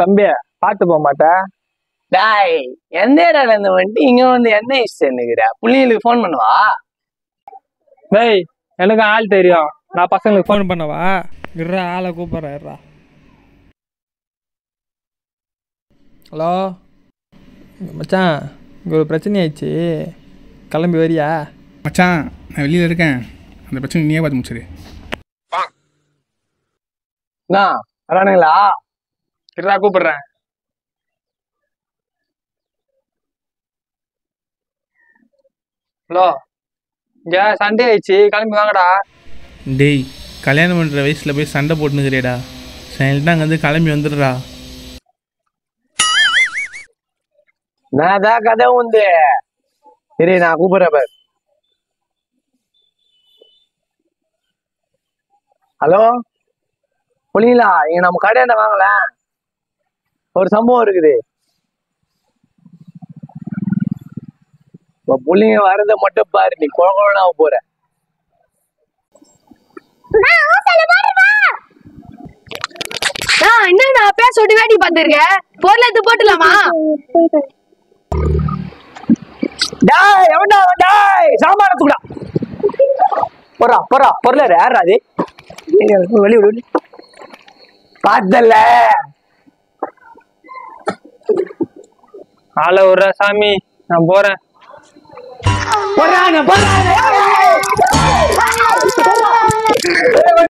தம்பிய பாட்டு போக மாட்டா? டாய் எந்த ஏரியால இருந்து வந்துட்டு இங்க வந்து என்ன இஷ்டா புள்ளிங்களுக்கு போன் பண்ணுவா? டேய் எனக்கு ஆள் தெரியும், நான் பசங்களுக்கு போன் பண்ணவா? இருறா ஆளை கூப்பிட்றா. ஹலோ மச்சான், இங்கே ஒரு பிரச்சனை ஆயிடுச்சு, கிளம்பி வரியா? மச்சான் நான் வெளியில் இருக்கேன், அந்த பிரச்சனை நீயே பார்த்து முடிச்சிடு. அண்ணா வரானுங்களா? இருறா கூப்பிட்றேன். ஹலோ, இங்கே சண்டே ஆயிடுச்சு, கிளம்பி வாங்கடா. டேய் கல்யாணம் பண்ணுற வயசில் போய் சண்டை போட்டுனுக்குறியடா, சைலண்டாக அங்கேருந்து கிளம்பி வந்துடுறா. நான் தான் கதை உண்டு, சரி நான் கூப்பிட்றேன். ஹலோ புள்ளிங்களா, இங்கே நம்ம கடையாண்ட வாங்கல, ஒரு சம்பவம் இருக்குது. இப்போ புள்ளிங்க வரதை மட்டும் பாரு, நீ குழந்தை போற. என்ன அப்பா சொட்டு வேட்டி பாத்துருக்க, பொருள் எடுத்து போட்டுலாமா? சாம்பாரத்துக்குடா போறா போறா பொருள் யார் அது வெளி விடு பார்த்தல ஆள விடுற சாமி, நான் போறேன். போறாங்க போறாங்க